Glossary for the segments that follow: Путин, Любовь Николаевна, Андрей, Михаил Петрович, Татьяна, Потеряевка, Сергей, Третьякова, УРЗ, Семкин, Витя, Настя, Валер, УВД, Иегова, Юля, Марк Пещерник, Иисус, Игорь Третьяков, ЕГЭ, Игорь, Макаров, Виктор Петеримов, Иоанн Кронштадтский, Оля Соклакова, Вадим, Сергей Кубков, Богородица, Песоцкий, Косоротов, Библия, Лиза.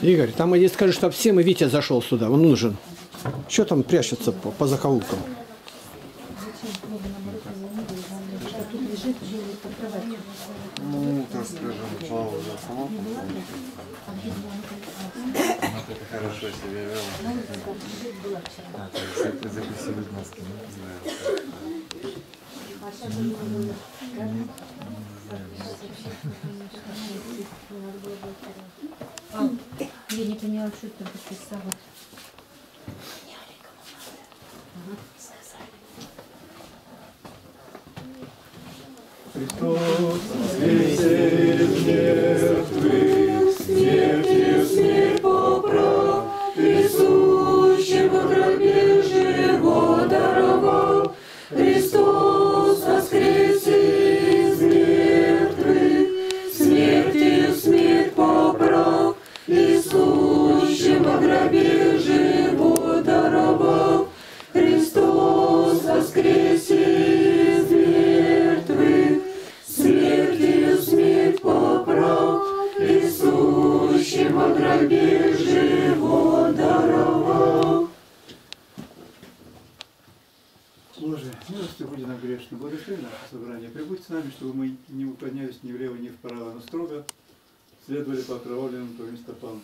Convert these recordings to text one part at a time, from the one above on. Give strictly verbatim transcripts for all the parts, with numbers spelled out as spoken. Игорь, там иди скажи, чтоб всем и Витя зашел сюда, он нужен. Че там прячется по, по закоулкам? Ну, так скажем, Павла зашла. Она так хорошо себя вела. А, так, запустили маски, не знаю. Я не поняла, что ты подписала. Я рекомендую. Угу. Сказали. Христос воскресил мертвых, смертью смерть поправ, Иисущим в гробе живо даровал. Христос воскресил из мертвых, смертью смерть поправ, Иисущим в гробе живо даровал, Христос воскресе из мертвых, смертью смерть поправ, Иисущим в гробе живо даровал. Боже, милости буди нам грешным, благослови наше собрание, прибудь с нами, чтобы мы не уклонялись ни влево, ни вправо, но строго следовали по окровавленным Твоим стопам.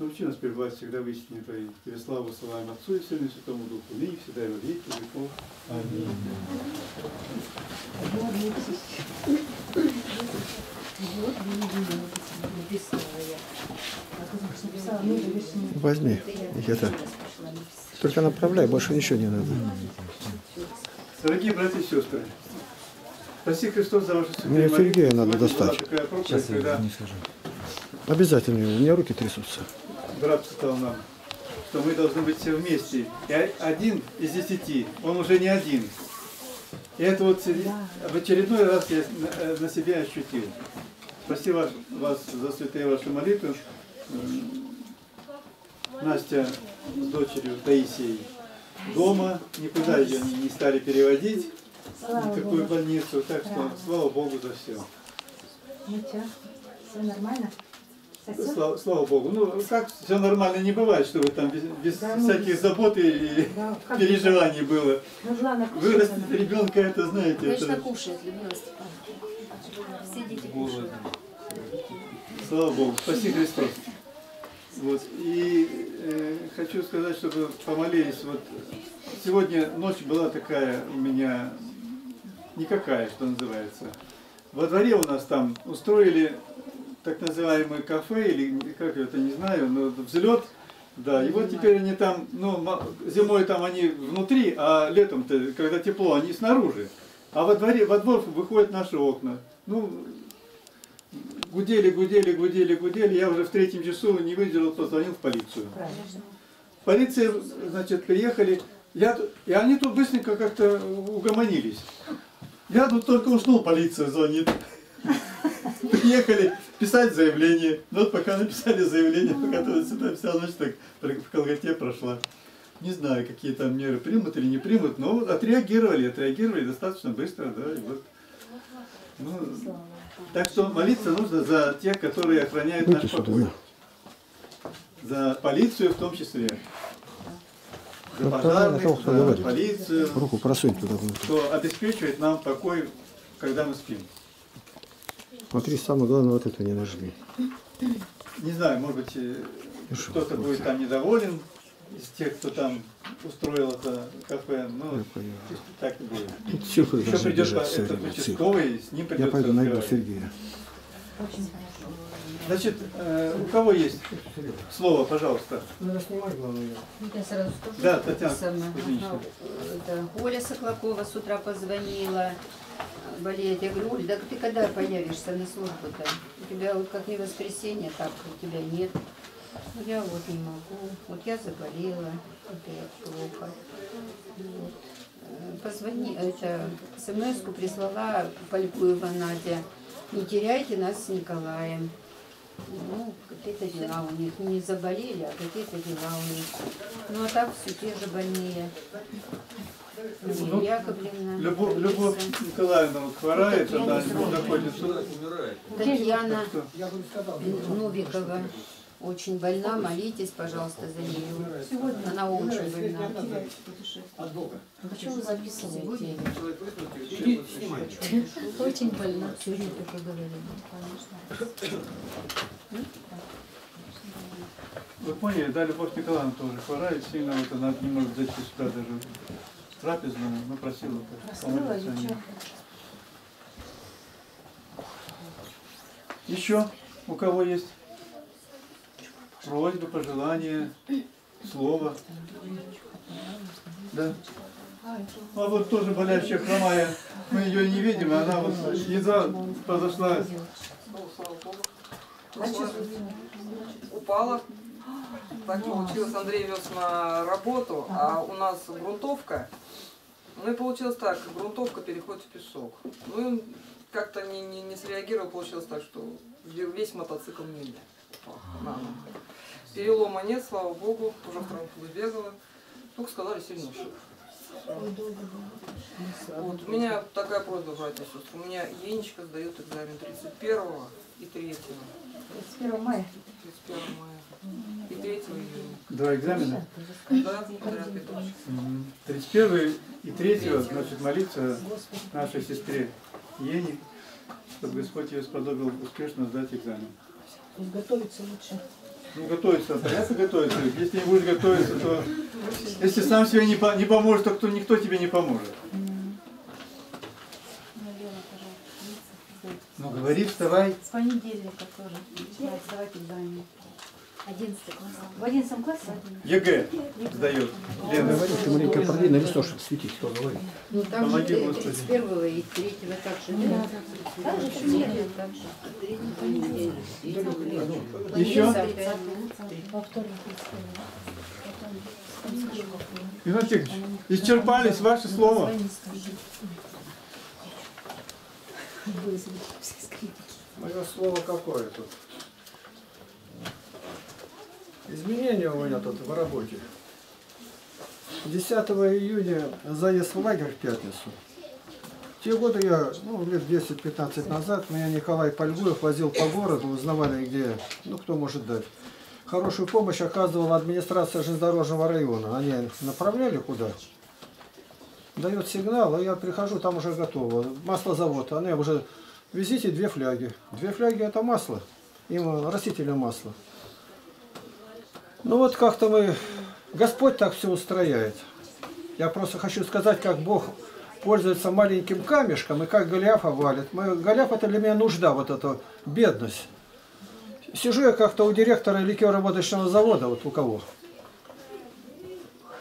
Научи нас пребывать всегда в истине Твоей. Тебе славу славим Отцу и Сыну и Святому Духу, ныне всегда и во веки веков. Аминь. Возьми, Никита. Только направляй, больше ничего не надо. Дорогие братья и сестры, спаси Христос за вашу святую молитву. Мне Сергея надо достать. Сейчас я его не сажу. Обязательно, у меня руки трясутся. Брат сказал нам, что мы должны быть все вместе. И один из десяти, он уже не один. И это вот в очередной раз я на себя ощутил. Спаси вас, вас за святые ваши молитвы. Настя с дочерью Таисией дома. Никуда ее не стали переводить. Никакую больницу, так что да. Слава Богу за все. Ничего, все нормально? Слава, слава Богу. Ну, как все нормально не бывает, чтобы там без, без да, всяких ну, забот и да, переживаний это? Было. Ну, ладно, вырастет ребенка, это знаете. Конечно, это... кушает, Людмила Степановна. Все дети кушают. Слава Богу. Спаси Христос. Вот. И э, хочу сказать, чтобы помолились. Вот сегодня ночь была такая у меня никакая, что называется. Во дворе у нас там устроили так называемое кафе, или как я это не знаю, но взлет. Да, и вот теперь они там, ну, зимой там они внутри, а летом-то, когда тепло, они снаружи. А во дворе, во двор выходят наши окна. Ну, гудели, гудели, гудели, гудели. Я уже в третьем часу не выдержал, позвонил в полицию. Полиция, значит, приехали. Я, и они тут быстренько как-то угомонились. Я тут только уснул, полиция звонит. Приехали писать заявление. Но вот пока написали заявление, пока сюда вся ночь так в колготе прошла. Не знаю, какие там меры примут или не примут, но отреагировали, отреагировали достаточно быстро, да, и вот. Ну, так что молиться нужно за тех, которые охраняют наш покой. За полицию в том числе. За пожарных, за полицию, руку просунь туда, кто обеспечивает нам покой, когда мы спим. Смотри, самое главное, вот это не нажми. Не знаю, может быть, кто-то будет там недоволен из тех, кто там устроил это кафе, но так и будет. Еще придет этот участковый, с ним придется. Я пойду найду Сергея. Значит, э, у кого есть слово, пожалуйста? Надо снимать, главное. Я сразу скажу. Да, Татьяна. Ага, да. Оля Соклакова с утра позвонила болеет. Я говорю, Оль, да ты когда появишься на службу-то? У тебя вот как не воскресенье, так у тебя нет. Я вот не могу. Вот я заболела. Вот я плохо. Вот. Позвони, это, смс прислала Польгуева Надя. Не теряйте нас с Николаем. Ну, какие-то дела у них. Не заболели, а какие-то дела у них. Ну, а так все те же больные. Ну, Яковлевна. Любовь, Любовь Николаевна вот хворает, ну, она находится. Татьяна Новикова. Очень больна, молитесь, пожалуйста, за нее. Она очень больна. А почему вы записываете? Очень больна. Вы поняли, да, Любовь Николаевна тоже хворает сильно, вот она не может зайти сюда даже трапезную, но просила помолиться о ней. Еще у кого есть? Просьба, пожелание, слово. Да. А вот тоже болящая хромая. Мы ее не видим, а она вот едва подошла. Значит, упала. Так получилось, Андрей вез на работу, а у нас грунтовка. Ну и получилось так, грунтовка переходит в песок. Ну и как-то не, не, не среагировал, получилось так, что весь мотоцикл мили. Перелома нет, слава богу, уже в травму бегала. Только сказали, сильно ушиб. Вот, у меня такая просьба, братья и сестры. У меня Енечка сдает экзамен тридцать первого и третьего. тридцать первого мая. тридцать первого мая. И третьего июня. Два экзамена? Да, тридцать первого и третьего, значит, молиться нашей сестре Ене, чтобы Господь ее сподобил успешно сдать экзамен. Готовиться лучше. Ну, готовиться, понятно, готовиться. Если не будешь готовиться, то... Если сам себе не, по... не поможешь, то кто... никто тебе не поможет. Ну, говори, вставай. С понедельника тоже. Начинает вставать экзамен. одиннадцатый класс. В одиннадцатом классе? ЕГЭ сдает. Лена, ты маленько продвинь, на листочек светить, кто говорит. Ну, там же тридцать первого и третьего так же. Так же, так же. Еще? Игорь Тихович, исчерпались ваши слова. Мое слово какое тут? Изменения у меня тут в работе. десятого июня заезд в лагерь в пятницу. В те годы я, ну, лет десять-пятнадцать назад, меня Николай Пальгуев возил по городу, узнавали, где, ну, кто может дать. Хорошую помощь оказывала администрация железнодорожного района. Они направляли куда? Дает сигнал, а я прихожу, там уже готово. Маслозавод. Они уже, везите две фляги. Две фляги это масло. Им растительное масло. Ну вот как-то мы... Господь так все устрояет. Я просто хочу сказать, как Бог пользуется маленьким камешком и как Голиафа валит. Мы... Голиаф это для меня нужда, вот эта бедность. Сижу я как-то у директора ликероводочного завода, вот у кого.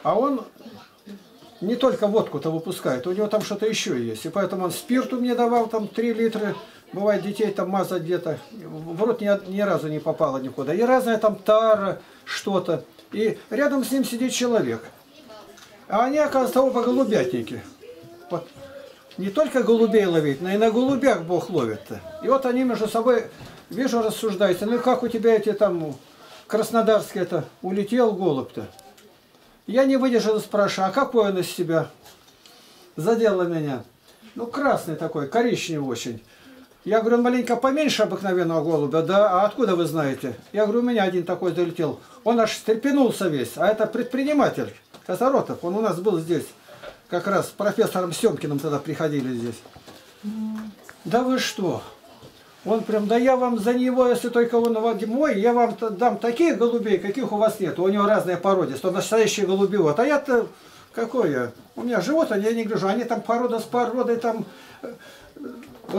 А он не только водку-то выпускает, у него там что-то еще есть. И поэтому он спирту мне давал, там три литра. Бывает, детей там мазать где-то. В рот ни, ни разу не попало никуда. И разная там тара, что-то. И рядом с ним сидит человек. А они, оказывается, оба голубятники. Вот. Не только голубей ловить, но и на голубях Бог ловит-то. И вот они между собой, вижу, рассуждаются. Ну как у тебя эти там краснодарские-то улетел голубь-то? Я не выдержал и спрашиваю, а какой он из себя? Задело меня. Ну красный такой, коричневый очень. Я говорю, он маленько поменьше обыкновенного голубя, да, а откуда вы знаете? Я говорю, у меня один такой долетел. Он аж стрепенулся весь, а это предприниматель Косоротов. Он у нас был здесь, как раз с профессором Семкиным тогда приходили здесь. Да вы что? Он прям, да я вам за него, если только он мой, я вам дам таких голубей, каких у вас нет. У него разные породистые, он настоящий голубевод. А я-то, какой я? У меня животное, я не гляжу, они там порода с породой там...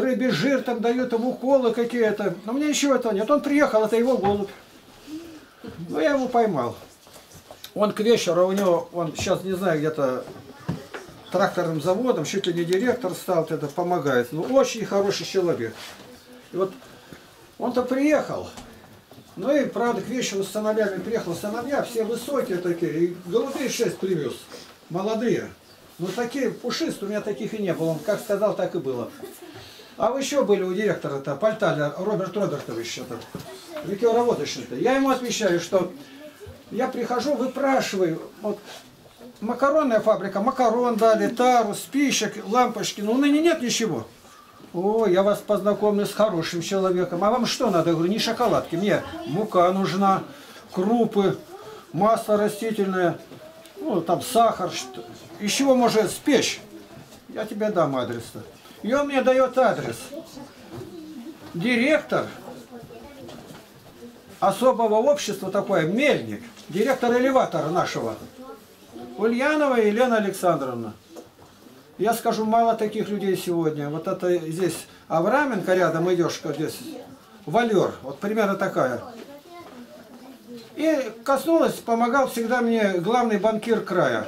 рыбий жир там дают, там уколы какие-то. Но мне ничего этого нет. Он приехал, это его голубь. Но я его поймал. Он к вечеру, у него, он сейчас, не знаю, где-то тракторным заводом, чуть ли не директор стал, это помогает. Ну, очень хороший человек. И вот он-то приехал. Ну и, правда, к вечеру с сыновьями приехал. Сыновья все высокие такие. И голубей шесть привез. Молодые. Ну, такие пушистые, у меня таких и не было. Он как сказал, так и было. А вы еще были у директора-то, Пальталя, Роберт Робертович, рекероводочный-то. Я ему отвечаю, что я прихожу, выпрашиваю. Вот макаронная фабрика, макарон дали, тару, спичек, лампочки. Ну, ныне нет ничего. О, я вас познакомлю с хорошим человеком. А вам что надо? Я говорю, не шоколадки. Мне мука нужна, крупы, масло растительное, ну, там сахар, что... из чего может спечь? Я тебе дам адрес-то. И он мне дает адрес. Директор особого общества, такое, Мельник, директор элеватора нашего, Ульянова Елена Александровна. Я скажу, мало таких людей сегодня. Вот это здесь Авраменко рядом идешь, здесь Валер, вот примерно такая. И коснулась, помогал всегда мне главный банкир края,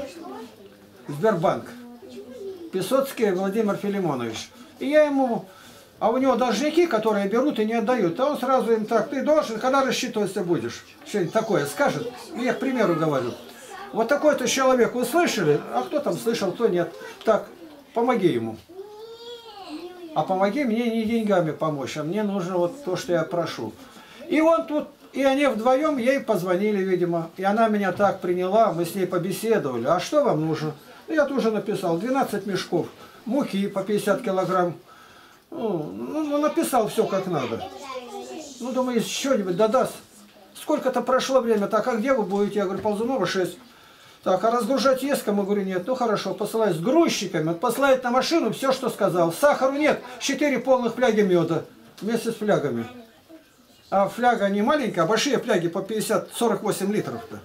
Сбербанк, Песоцкий Владимир Филимонович. И я ему, а у него должники, которые берут и не отдают, а он сразу им так, ты должен, когда рассчитываться будешь, что-нибудь такое скажет. И я к примеру говорю. Вот такой-то человек, вы слышали? А кто там слышал, кто нет. Так, помоги ему. А помоги мне не деньгами помочь, а мне нужно вот то, что я прошу. И он тут, и они вдвоем ей позвонили, видимо. И она меня так приняла, мы с ней побеседовали. А что вам нужно? Я тоже написал, двенадцать мешков муки по пятьдесят килограмм. Ну, ну написал все как надо. Ну, думаю, что-нибудь додаст. Сколько-то прошло время, так, а где вы будете? Я говорю, Ползунова шесть. Так, а разгружать есть кому? Говорю, нет. Ну хорошо, посылай с грузчиками, посылает на машину все, что сказал. Сахару нет, четыре полных фляги меда вместе с флягами. А фляга не маленькая, а большие фляги по пятьдесят сорок восемь литров-то.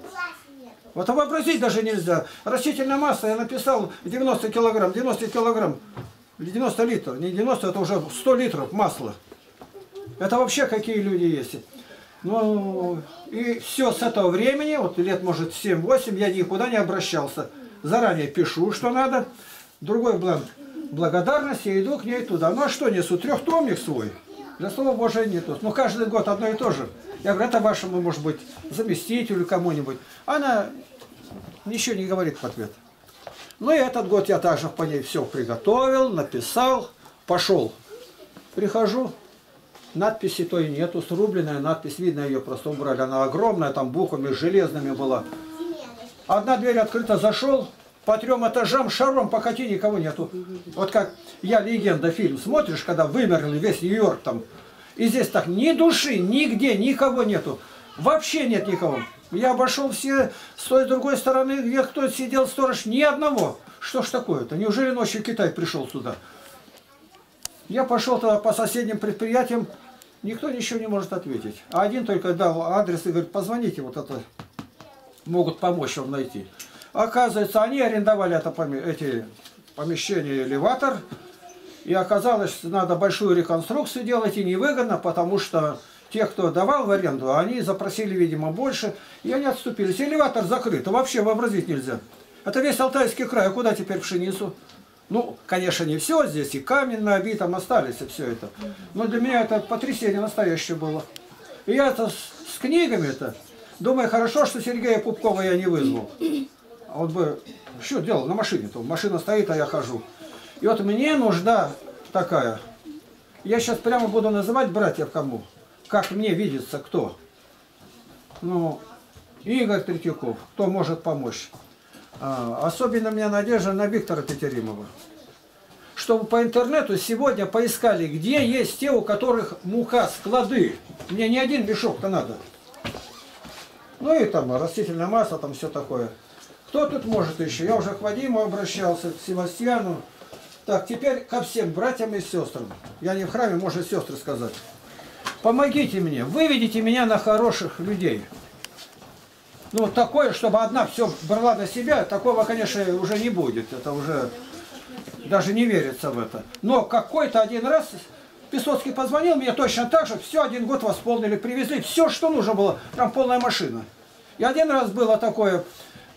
Вот а вообразить даже нельзя. Растительная масса, я написал девяносто килограмм, девяносто килограмм, девяносто литров, не девяносто, это уже сто литров масла. Это вообще какие люди есть. Ну, и все с этого времени, вот лет, может, семь-восемь, я никуда не обращался. Заранее пишу, что надо. Другой бланк благодарности, я иду к ней туда. Ну, а что несу? Трехтомник свой. Для слова Божия нету. Ну, каждый год одно и то же. Я говорю, это вашему, может быть, заместителю кому-нибудь. Она ничего не говорит в ответ. Ну, и этот год я также по ней все приготовил, написал, пошел. Прихожу. Надписи той нету, срубленная надпись, видно, ее просто убрали. Она огромная, там буквами железными была. Одна дверь открыта, зашел, по трем этажам шаром покати, никого нету. Вот как «Я легенда» фильм смотришь, когда вымерли весь Нью-Йорк там. И здесь так ни души, нигде, никого нету. Вообще нет никого. Я обошел все с той и другой стороны, где кто сидел, сторож, ни одного. Что ж такое-то? Неужели ночью Китай пришел сюда? Я пошел туда по соседним предприятиям, никто ничего не может ответить. А один только дал адрес и говорит, позвоните, вот это могут помочь вам найти. Оказывается, они арендовали это поме эти помещения, элеватор. И оказалось, надо большую реконструкцию делать, и невыгодно, потому что те, кто давал в аренду, они запросили, видимо, больше, и они отступились. Элеватор закрыт, вообще вообразить нельзя. Это весь Алтайский край, а куда теперь пшеницу? Ну, конечно, не все здесь, и камень на обитом остались, и все это. Но для меня это потрясение настоящее было. И я-то с, с книгами-то, думаю, хорошо, что Сергея Кубкова я не вызвал. А вот бы, что делал на машине-то? Машина стоит, а я хожу. И вот мне нужда такая. Я сейчас прямо буду называть братьев кому. Как мне видится, кто. Ну, Игорь Третьяков, кто может помочь. Особенно у меня надежда на Виктора Петеримова. Чтобы по интернету сегодня поискали, где есть те, у которых мука, склады. Мне не один мешок-то надо. Ну и там растительная масса, там все такое. Кто тут может еще? Я уже к Вадиму обращался, к Севастьяну. Так, теперь ко всем братьям и сестрам. Я не в храме, можно сестры сказать. Помогите мне, выведите меня на хороших людей. Ну, такое, чтобы одна все брала на себя, такого, конечно, уже не будет. Это уже даже не верится в это. Но какой-то один раз Песоцкий позвонил мне точно так же, все один год восполнили, привезли, все, что нужно было, прям полная машина. И один раз было такое,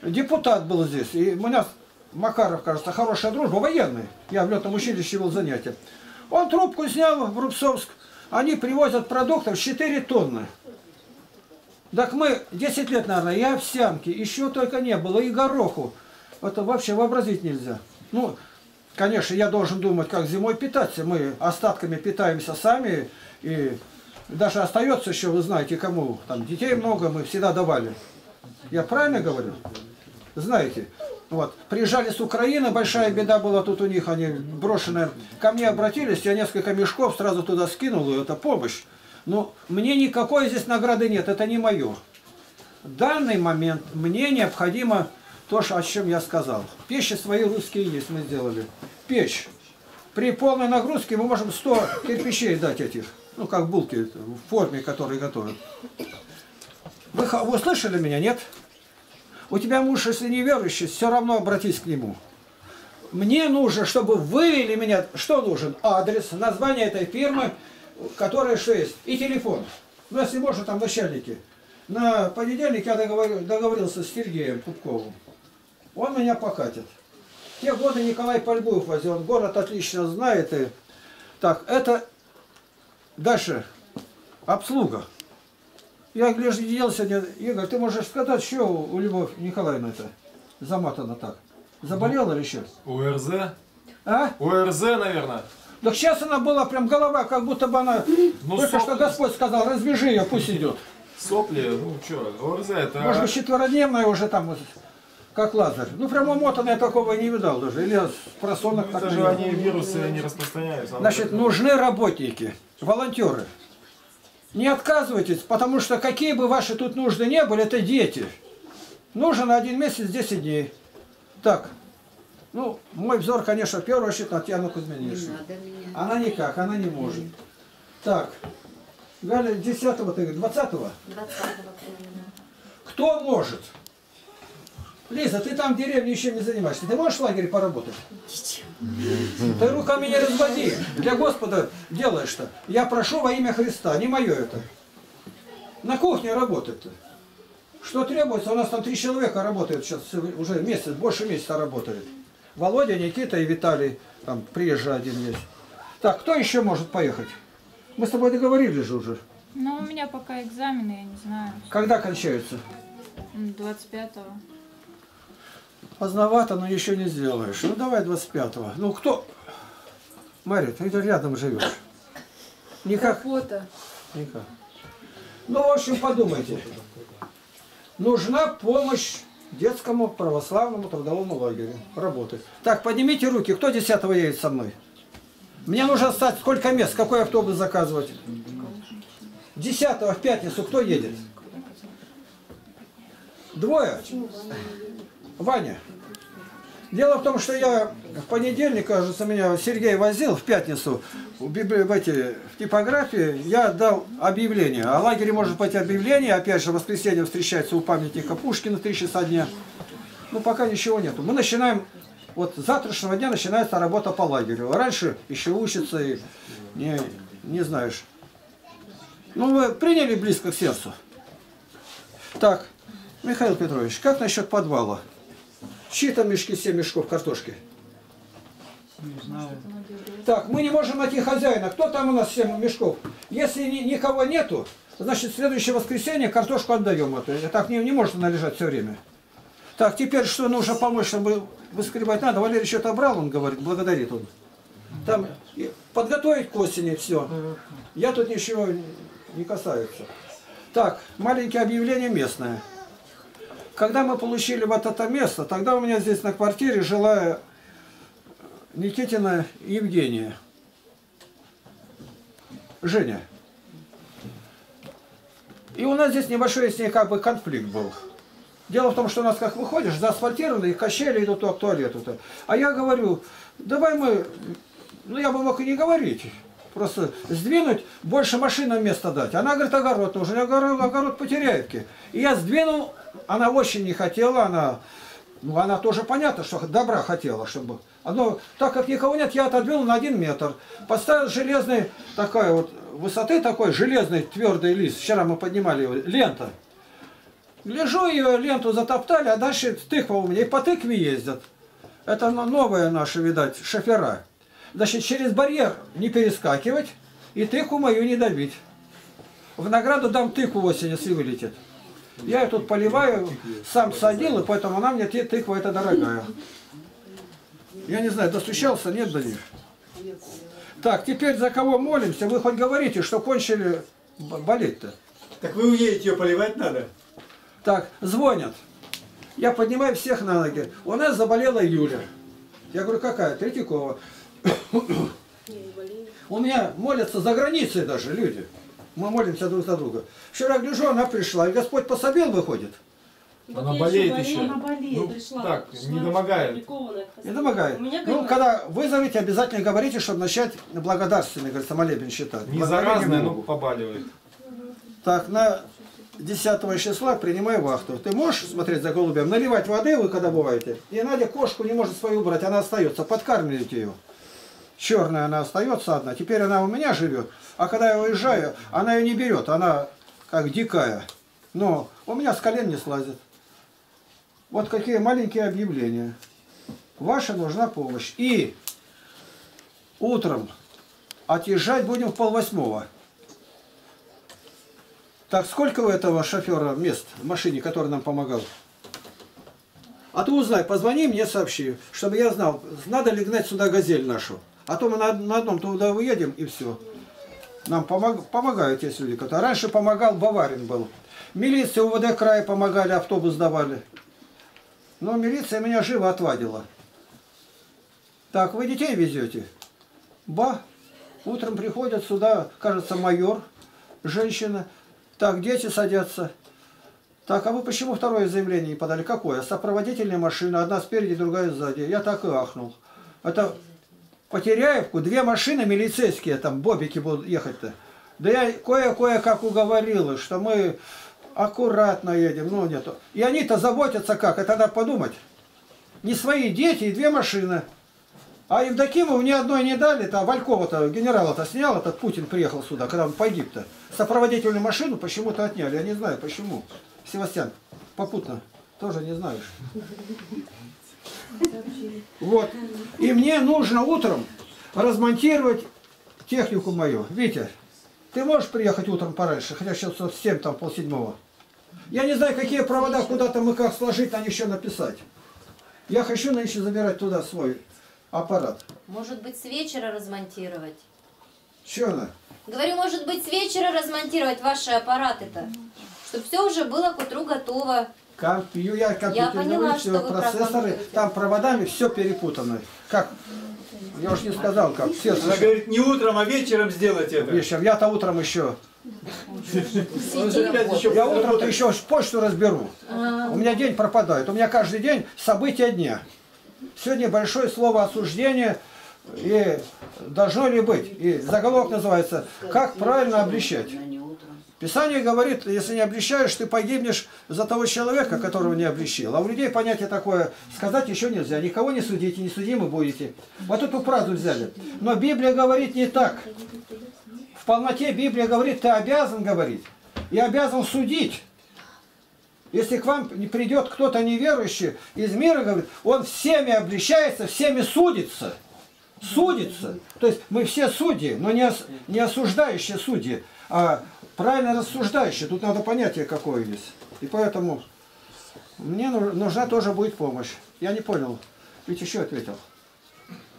депутат был здесь, и у нас Макаров, кажется, хорошая дружба, военный, я в летном училище был занятие. Он трубку снял в Рубцовск, они привозят продуктов четыре тонны. Так мы десять лет, наверное, и овсянки, еще только не было, и гороху. Это вообще вообразить нельзя. Ну, конечно, я должен думать, как зимой питаться. Мы остатками питаемся сами, и даже остается еще, вы знаете, кому. Там детей много, мы всегда давали. Я правильно говорю? Знаете. Вот. Приезжали с Украины, большая беда была тут у них, они брошенные. Ко мне обратились, я несколько мешков сразу туда скинул, и это помощь. Но мне никакой здесь награды нет, это не мое. В данный момент мне необходимо то, о чем я сказал. Печи свои русские есть, мы сделали. Печь. При полной нагрузке мы можем сто кирпичей дать этих, ну как булки в форме, которые готовят. Вы, вы услышали меня, нет? У тебя муж, если не верующий, все равно обратись к нему. Мне нужно, чтобы вывели меня, что нужен? Адрес, название этой фирмы, которая что есть, и телефон. Ну, если можно, там начальники. На понедельник я договорился с Сергеем Кубковым. Он меня покатит. В те годы Николай Пальгуев возил, он город отлично знает. И... Так, это дальше обслуга. Я глядел сегодня, Игорь, ты можешь сказать, что у Любовь Николаевна это заматана так? Заболела или еще? УРЗ? А? УРЗ, наверное. Так сейчас она была прям голова, как будто бы она... Ну, только сопли... что Господь сказал, развяжи ее, пусть идет. Сопли, ну что, УРЗ это... Может быть, четверодневная уже там, как Лазарь. Ну, прям умотанная, я такого и не видал даже. Или просонок... Ну, это же они вирусы не распространяются. Значит, нужны работники, волонтеры. Не отказывайтесь, потому что какие бы ваши тут нужды не были, это дети. Нужен один месяц, десять дней. Так. Ну, мой взор, конечно, в первую очередь на Татьяну Кузьминишну. Она никак, она не может. Так, Галя, десятого, ты говоришь, двадцатого? Двадцатого. Кто может? Лиза, ты там в деревне еще не занимаешься. Ты можешь в лагере поработать? Ты руками не разводи. Для Господа делаешь-то. Я прошу во имя Христа, не мое это. На кухне работать-то. Что требуется? У нас там три человека работают сейчас, уже месяц, больше месяца работает. Володя, Никита и Виталий, там приезжий один есть. Так, кто еще может поехать? Мы с тобой договорились же уже. Ну, у меня пока экзамены, я не знаю. Когда кончаются? двадцать пятого. Поздновато, но еще не сделаешь. Ну, давай двадцать пятого. Ну, кто? Мария, ты рядом живешь. Никак? Работа. Никак. Ну, в общем, подумайте. Нужна помощь детскому православному трудовому лагерю. Работать. Так, поднимите руки. Кто десятого едет со мной? Мне нужно стать сколько мест, какой автобус заказывать? десятого в пятницу кто едет? Двое? Ваня. Дело в том, что я в понедельник, кажется, меня Сергей возил в пятницу в, в, эти, в типографии, я дал объявление. О лагере может быть объявление, опять же, в воскресенье встречается у памятника Пушкина три часа дня. Ну, пока ничего нету. Мы начинаем, вот с завтрашнего дня начинается работа по лагерю. Раньше еще учится и не, не знаешь. Ну, вы приняли близко к сердцу? Так, Михаил Петрович, как насчет подвала? Чьи там мешки, семь мешков картошки? Не знаю. Так, мы не можем найти хозяина. Кто там у нас семь мешков? Если ни, никого нету, значит, в следующее воскресенье картошку отдаем. Это так не, не может она лежать все время. Так, теперь что нужно помочь, чтобы выскребать надо? Валерий что-то брал, он говорит, благодарит он. Там подготовить к осени все. Я тут ничего не касается. Так, маленькие объявления местные. Когда мы получили вот это место, тогда у меня здесь на квартире жила Никитина Евгения. Женя. И у нас здесь небольшой с ней как бы конфликт был. Дело в том, что у нас как выходишь, заасфальтированы, и качели идут к туалету-то. А я говорю, давай мы, ну я бы мог и не говорить, просто сдвинуть, больше машинам места дать. Она говорит, огород нужен, я говорю, огород Потеряевки. И я сдвинул. Она очень не хотела, она Ну, она тоже понятно, что добра хотела, чтобы... Оно, так как никого нет, я отодвинул на один метр. Поставил железный, такой вот, высоты такой, железный твердый лист. Вчера мы поднимали его, лента. Лежу, ее ленту затоптали, а дальше тыква у меня. И по тыкве ездят. Это новые наши, видать, шофера. Значит, через барьер не перескакивать и тыкву мою не давить. В награду дам тыкву в осень, если вылетит. Я ее тут поливаю, сам садил, и поэтому она мне тыква эта дорогая. Я не знаю, достучался, нет до них. Так, теперь за кого молимся? Вы хоть говорите, что кончили болеть-то. Так вы уедете, ее поливать надо. Так, звонят. Я поднимаю всех на ноги. У нас заболела Юля. Я говорю, какая? Третьякова. У меня молятся за границей даже люди. Мы молимся друг за друга. Вчера, гляжу, она пришла, и Господь пособил, выходит. Она вот болеет еще. Она болеет, ну, пришла. Так, не домогает. Не домогает. Ну, когда вызовете, обязательно говорите, чтобы начать благодарственный, говорится, молебен считать. Не заразная, но побаливает. Так, на десятого числа принимай вахту. Ты можешь смотреть за голубем? Наливать воды вы когда бываете? И Надя кошку не может свою убрать, она остается. Подкармливайте ее. Черная она остается одна. Теперь она у меня живет. А когда я уезжаю, она ее не берет. Она как дикая. Но у меня с колен не слазит. Вот какие маленькие объявления. Ваша нужна помощь. И утром отъезжать будем в полвосьмого. Так, сколько у этого шофера мест в машине, который нам помогал? А ты узнай, позвони мне, сообщи, чтобы я знал, надо ли гнать сюда газель нашу. А то мы на, на одном туда уедем, и все. Нам помог, помогают те люди, которые... Раньше помогал, Баварин был. Милиция, УВД края помогали, автобус давали. Но милиция меня живо отвадила. Так, вы детей везете? Ба, утром приходят сюда, кажется, майор, женщина. Так, дети садятся. Так, а вы почему второе заявление не подали? Какое? Сопроводительная машина, одна спереди, другая сзади. Я так и ахнул. Это... Потеряевку, две машины милицейские, там бобики будут ехать-то. Да я кое-кое как уговорила, что мы аккуратно едем, ну нету. И они-то заботятся как, это надо подумать. Не свои дети и две машины. А Евдокимову ни одной не дали, там Валькова-то, генерала-то снял, этот Путин приехал сюда, когда он погиб-то. Сопроводительную машину почему-то отняли, я не знаю почему. Севастьян, попутно, тоже не знаешь. Вот. И мне нужно утром размонтировать технику мою. Витя, ты можешь приехать утром пораньше, хотя сейчас вот семь, там, полседьмого. Я не знаю, какие провода куда-то мы как сложить, на них еще написать. Я хочу на еще забирать туда свой аппарат. Может быть, с вечера размонтировать? Че она? Говорю, может быть, с вечера размонтировать ваши аппараты-то, чтобы все уже было к утру готово. Компью, я компьютерные процессоры, там проводами все перепутано. Как? Я уж не сказал, как. Все она говорит, не утром, а вечером сделать это. Вечером. Я-то утром еще. Я утром-то еще почту разберу. У меня день пропадает. У меня каждый день события дня. Сегодня большое слово осуждение. И должно ли быть. И заголовок называется «Как правильно обличать». Писание говорит, если не обличаешь, ты погибнешь за того человека, которого не обличил. А у людей понятие такое, сказать еще нельзя. Никого не судите, не судимы будете. Вот эту фразу взяли. Но Библия говорит не так. В полноте Библия говорит, ты обязан говорить. И обязан судить. Если к вам придет кто-то неверующий из мира, говорит, он всеми обличается, всеми судится. Судится. То есть мы все судьи, но не осуждающие судьи, а правильно рассуждающие. Тут надо понятие какое есть. И поэтому мне нужна тоже будет помощь. Я не понял. Ведь еще ответил.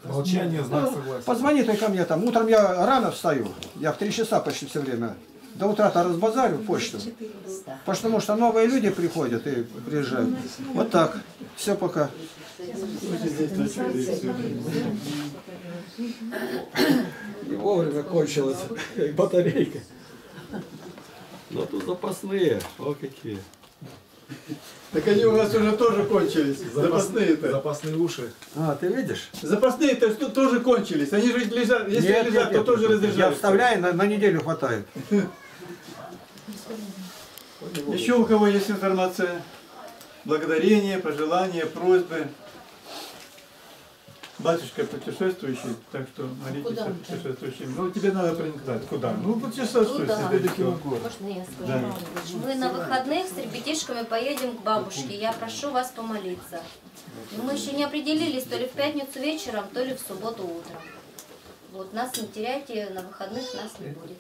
Молчание, знак согласия. Позвони ты ко мне там. Утром я рано встаю. Я в три часа почти все время. До утра-то разбазарю почту. Потому что новые люди приходят и приезжают. Вот так. Все пока. И вовремя кончилась батарейка. Но тут запасные, о какие. Так они у нас уже тоже кончились. Запасные-то. Запасные уши. А, ты видишь? Запасные-то что тоже кончились. Они же лежат, если нет, лежат, нет, то нет, тоже разряжаются. Я вставляю, на, на неделю хватает. Еще у кого есть информация? благодарения, пожелания, просьбы. Батюшка путешествующий, так что молитесь о путешествующем. Ну, тебе надо проникнуть. Куда? Ну, путешествуйте. Можно я скажу? Да. Мы на выходных с ребятишками поедем к бабушке. Я прошу вас помолиться. Мы еще не определились, то ли в пятницу вечером, то ли в субботу утром. Вот, нас не теряйте, на выходных нас не будет.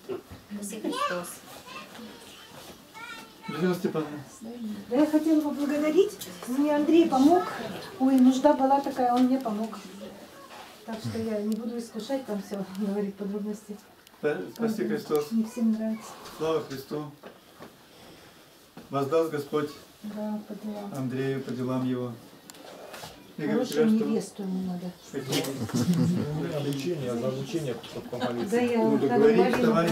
Спаси Христос. Да, я хотела поблагодарить. Мне Андрей помог. Ой, нужда была такая, он мне помог. Так что я не буду искушать, там все говорит подробности. Спаси Христос. Мне всем нравится. Слава Христу. Воздаст Господь, да, по делам. Андрею по делам его. Хорошую невесту ему надо. Лечение, за лечение помолиться. Да, я буду говорить, давай.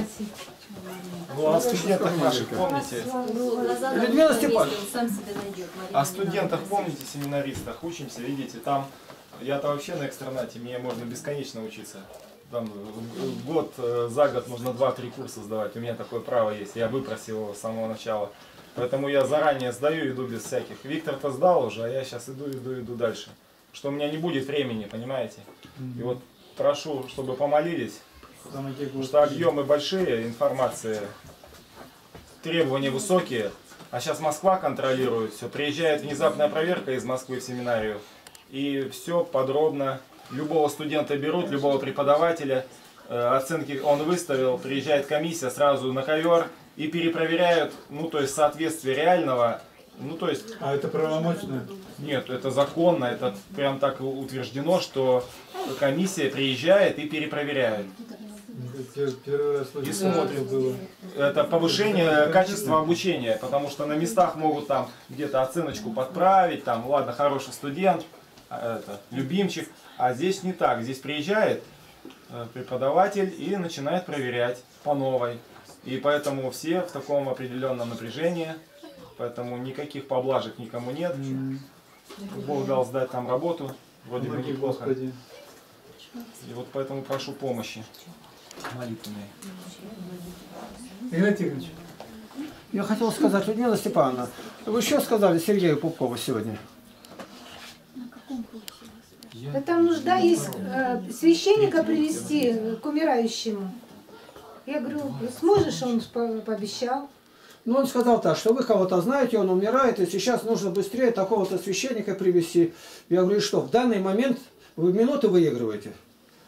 Ну, а студентов наших помните? Людмила Степановна. О студентах помните, семинаристах, учимся, видите, там... Я-то вообще на экстернате, мне можно бесконечно учиться. Там год за год нужно два-три курса сдавать. У меня такое право есть, я выпросил его с самого начала. Поэтому я заранее сдаю, иду без всяких. Виктор-то сдал уже, а я сейчас иду, иду, иду дальше. Что у меня не будет времени, понимаете? И вот прошу, чтобы помолились, потому что объемы большие, информации, требования высокие. А сейчас Москва контролирует все. Приезжает внезапная проверка из Москвы в семинарию. И все подробно. Любого студента берут, любого преподавателя. Оценки он выставил, приезжает комиссия сразу на ковер и перепроверяют, ну то есть соответствие реального, ну то есть... А это правомочно? Нет, это законно, это прям так утверждено, что комиссия приезжает и перепроверяет. И смотрим. Это повышение качества обучения, потому что на местах могут там где-то оценочку подправить, там, ладно, хороший студент, это, любимчик, а здесь не так. Здесь приезжает преподаватель и начинает проверять по новой. И поэтому все в таком определенном напряжении, поэтому никаких поблажек никому нет. Бог дал сдать там работу, вроде бы неплохо. И вот поэтому прошу помощи молитвенной. Игорь Тихонович, я хотел сказать, Людмила Степановна, вы еще сказали Сергею Кубкову сегодня? Да там нужда есть э, священника привести к умирающему. Я говорю, сможешь, он по пообещал. Ну, он сказал так, что вы кого-то знаете, он умирает, и сейчас нужно быстрее такого-то священника привести. Я говорю, что в данный момент вы минуты выигрываете.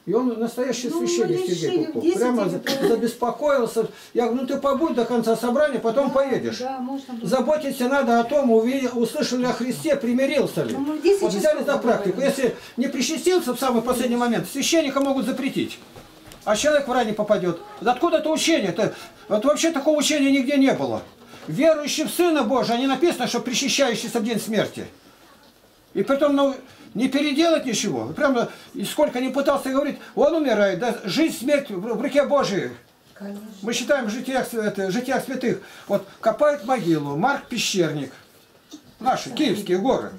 И он настоящий ну, священник Сергей Кубков. Прямо забеспокоился. Я говорю, ну ты побудь до конца собрания, потом да, поедешь. Да, заботиться надо о том, услышал ли о Христе, примирился ли. Ну, вот взяли за практику. Говорили. Если не причастился в самый последний момент, священника могут запретить. А человек в рай не попадет. Откуда это учение? -то? Вот вообще такого учения нигде не было. Верующие в Сына Божия, они написано, что причащающийся в день смерти. И потом... Ну, не переделать ничего. Прямо сколько ни пытался говорить, он умирает. Да, жизнь, смерть в руке Божьей. Конечно. Мы считаем в житиях, это, в житиях святых. Вот копают могилу. Марк Пещерник. Наши, киевские горы.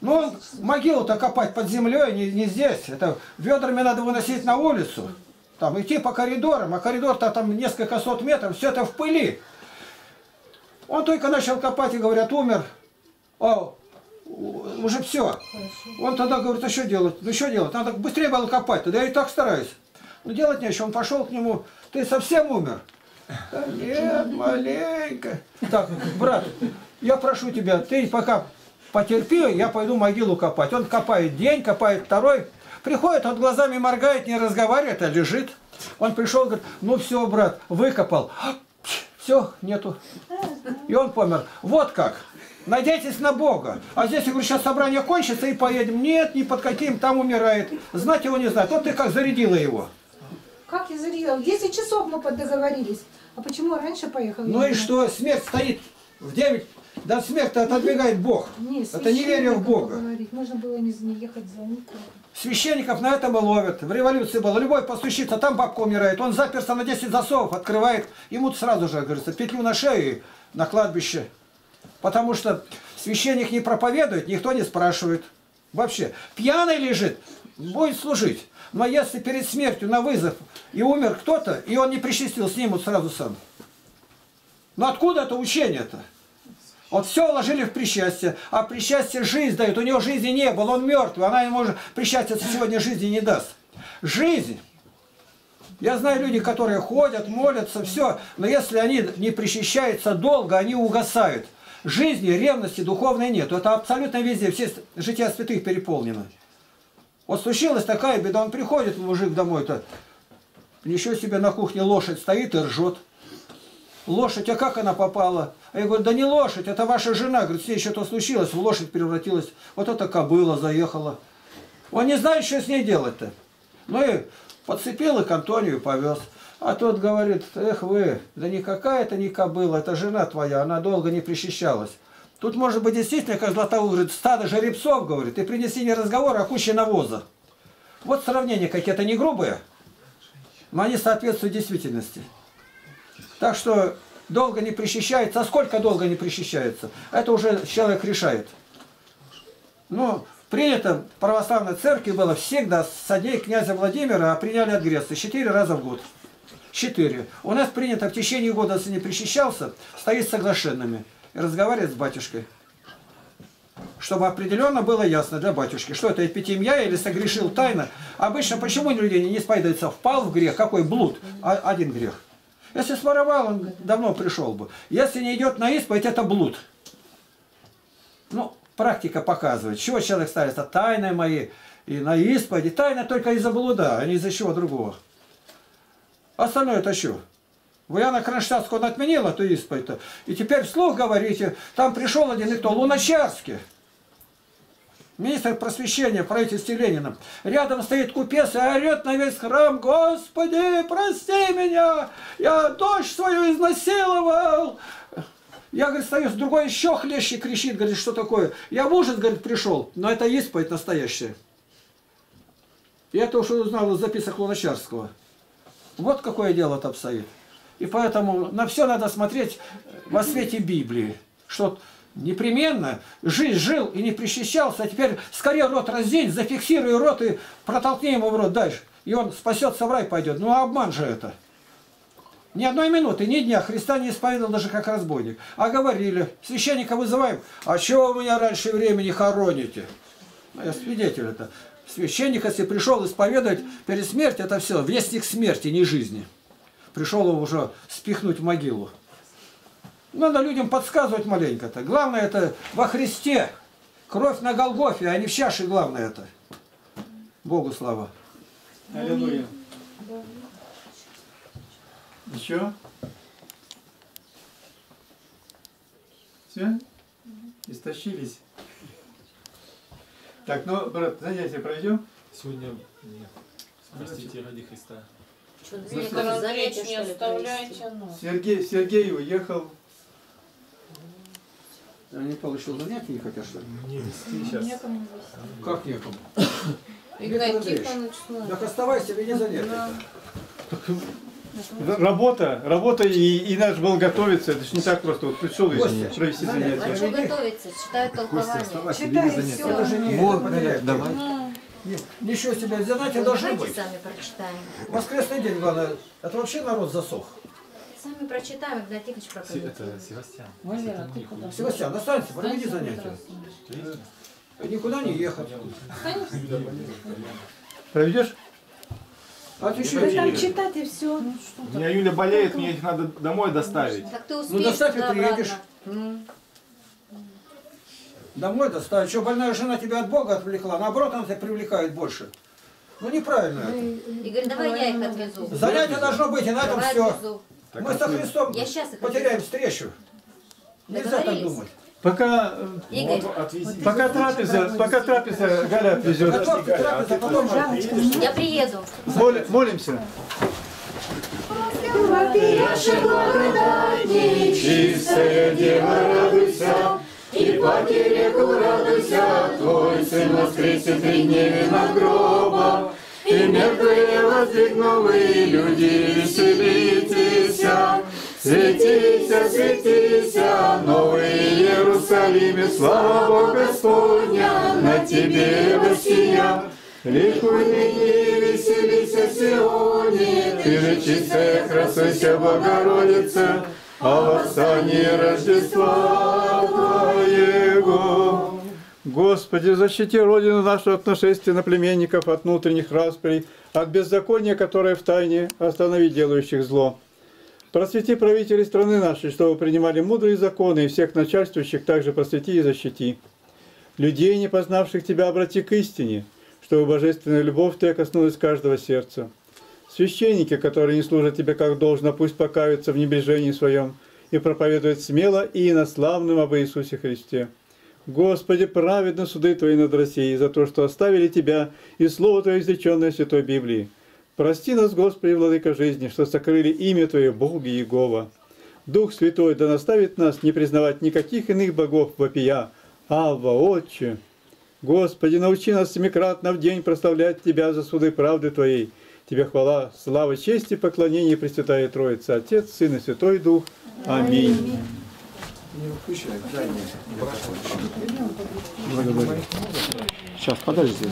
Но могилу-то копать под землей, не, не здесь. Это ведрами надо выносить на улицу. Там идти по коридорам. А коридор-то там несколько сот метров. Все это в пыли. Он только начал копать и говорят, умер. О, уже все. Хорошо. Он тогда говорит, а что делать? Ну что делать? Надо быстрее было копать. Тогда я и так стараюсь. Но делать нечего. Он пошел к нему. Ты совсем умер? Да нет, маленько. Так, брат, я прошу тебя, ты пока потерпи, я пойду могилу копать. Он копает день, копает второй. Приходит, он глазами моргает, не разговаривает, а лежит. Он пришел, говорит, ну все, брат, выкопал. Все, нету. И он помер. Вот как. Надейтесь на Бога. А здесь, я говорю, сейчас собрание кончится и поедем. Нет, ни под каким, там умирает. Знать его не знать. Вот ты как зарядила его. Как я зарядила? десять часов мы поддоговорились. А почему раньше поехал? Ну и что? Смерть стоит в девять. Да смерть-то отодвигает Бог. Нет, это не верю в Бога. Говорить. Можно было не ехать за ним. Священников на этом и ловят. В революции было. Любой постучится, там бабка умирает. Он заперся на десять засовов, открывает. Ему сразу же, говорится, петлю на шею и на кладбище. Потому что священник не проповедует, никто не спрашивает. Вообще, пьяный лежит, будет служить. Но если перед смертью на вызов и умер кто-то, и он не причастил, снимут сразу сам. Но откуда это учение-то? Вот все уложили в причастие, а причастие жизнь дает. У него жизни не было, он мертвый, она ему причастие сегодня жизни не даст. Жизнь. Я знаю люди, которые ходят, молятся, все, но если они не причащаются долго, они угасают. Жизни, ревности духовной нет. Это абсолютно везде, все жития святых переполнено. Вот случилась такая беда, он приходит, мужик, домой-то, ничего себе, на кухне лошадь стоит и ржет. Лошадь, а как она попала? А я говорю, да не лошадь, это ваша жена. Говорит, с ней что-то случилось, в лошадь превратилась. Вот эта кобыла заехала. Он не знает, что с ней делать-то. Ну и подцепил и к Антонию повез. А тот говорит, эх вы, да никакая это не кобыла, это жена твоя, она долго не причащалась. Тут может быть действительно, как Златоуст говорит, стадо жеребцов, говорит, и принеси не разговор, а куча навоза. Вот сравнения какие-то не грубые, но они соответствуют действительности. Так что долго не причащается. А сколько долго не причащается? Это уже человек решает. Ну, принято в православной церкви было всегда со дней князя Владимира, а приняли от Греции четыре раза в год. Четыре. У нас принято в течение года, если не причащался, стоит с соглашенными и разговаривает с батюшкой. Чтобы определенно было ясно для батюшки, что это эпитимия или согрешил тайно. Обычно почему люди не исповедуются? Впал в грех. Какой блуд? Один грех. Если своровал, он давно пришел бы. Если не идет на исповедь, это блуд. Ну, практика показывает, чего человек ставится. Тайны мои и на исповеди. Тайна только из-за блуда, а не из-за чего другого. Остальное это что? Вы Иоанна Кронштадтского, он отменил эту исповедь-то. И теперь вслух говорите, там пришел один и кто? Луначарский. Министр просвещения правительства Ленина. Рядом стоит купец и орет на весь храм: «Господи, прости меня! Я дочь свою изнасиловал!» Я, говорит, стою, с другой еще хлеще кричит, говорит, что такое? Я в ужас, говорит, пришел, но это исповедь настоящая. Я это уже узнал из записок Луначарского. Вот какое дело-то обстоит. И поэтому на все надо смотреть во свете Библии, что непременно жизнь жил и не причащался, а теперь скорее рот раздень, зафиксируй рот и протолкни ему в рот дальше. И он спасется, в рай пойдет. Ну а обман же это. Ни одной минуты, ни дня Христа не исповедовал даже как разбойник. А говорили, священника вызываем, а чего вы меня раньше времени хороните? Ну, я свидетель это. Священник, если пришел исповедовать перед смертью, это все, вестник смерти, не жизни. Пришел его уже спихнуть в могилу. Надо людям подсказывать маленько-то. Главное это во Христе. Кровь на Голгофе, а не в чаше, главное это. Богу слава. Аллилуйя. Еще? Все? Истощились? Так, ну, брат, занятия пройдем? Сегодня нет. Простите, ради Христа. Ну, что, Сергей, Сергей уехал. Я не получил занятий, не хотят, что ли? Нет, сейчас. Некому. Как некому? Игорь Тихонович. Так оставайся, веди занятия. Работа, работа, и, и наш был готовиться. Это же не так просто. Вот пришел и провести занятия. А что готовиться? Читаю толкование. Читаю все. Это же не вот, давай. Ничего себе, занятия должны быть. Сами прочитаем. Воскресный день, главное. Это вообще народ засох. Сами прочитаем, Игнат Тихонович прокомментирует. Это Севастьян. Валера, ты куда? Севастьян, останься, проведи занятия. Никуда не ехать. Проведешь? А ты что? Вы там читать и все. Ну, у меня Юля болеет, мне их надо домой доставить. Так ты успеешь, ну доставь и приедешь. Домой доставить. Что, больная жена тебя от Бога отвлекла? Наоборот, она тебя привлекает больше. Ну неправильно это. Игорь, давай я их отвезу. Занятие должно быть, и на этом все. Мы со Христом потеряем встречу. Нельзя так думать. Пока, Игорь, пока трапеза, пока трапеза Галя отвезет. Я приеду. Молимся. Вопиющий город, нечистая дева, радуйся. И потереку радуйся, твой сын воскресит три дня гроба. И мертвые воздвигнул, и люди веселитеся. Светися, светися, новый Иерусалиме, слава Господня на тебе воссия. Лихуй ныне веселися, Сионе, ты же чистая красуйся, Богородица, о восстании Рождества. Господи, защити Родину нашу от нашествия наплеменников, от внутренних расприй, от беззакония, которое в тайне, останови делающих зло. Просвети правителей страны нашей, чтобы принимали мудрые законы, и всех начальствующих также просвети и защити. Людей, не познавших Тебя, обрати к истине, чтобы божественная любовь Твоя коснулась каждого сердца. Священники, которые не служат Тебе как должно, пусть покаются в небрежении своем и проповедуют смело и инославным об Иисусе Христе. Господи, праведны суды Твои над Россией за то, что оставили Тебя и Слово Твое, изреченное в Святой Библии. Прости нас, Господи, Владыка жизни, что сокрыли имя Твое, Бог Иегова. Дух Святой да наставит нас не признавать никаких иных богов вопия, Авва, Отче. Господи, научи нас семикратно в день прославлять Тебя за суды правды Твоей. Тебе хвала, слава, честь и поклонение, Пресвятая Троица, Отец, Сын и Святой Дух. Аминь. Сейчас, подожди.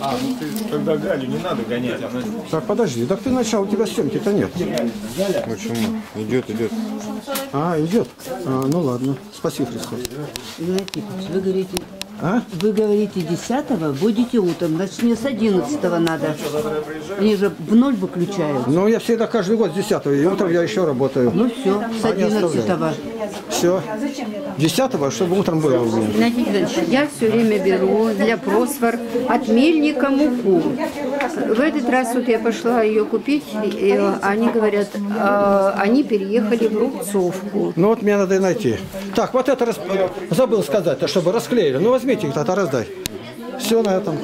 А, ну ты тогда Галю не надо гонять. Она... Так, подожди. Так ты начал, у тебя съемки-то нет. Почему? Идет, идет. А, идет? А, ну ладно. Спасибо, Христос. Вы говорите, а? Вы говорите десятого, будете утром. Значит, мне с одиннадцатого надо. Мне же в ноль выключают. Ну, я всегда каждый год с десятого, и утром я еще работаю. Ну, все, с одиннадцатого. Все. десятого, чтобы утром было. Я все время беру для просвор от Мельника муку. В этот раз вот я пошла ее купить, и они говорят, а, они переехали в Рубцовку. Ну вот мне надо и найти. Так, вот это расп... забыл сказать, чтобы расклеили. Ну возьмите их, тогда раздай. Все на этом.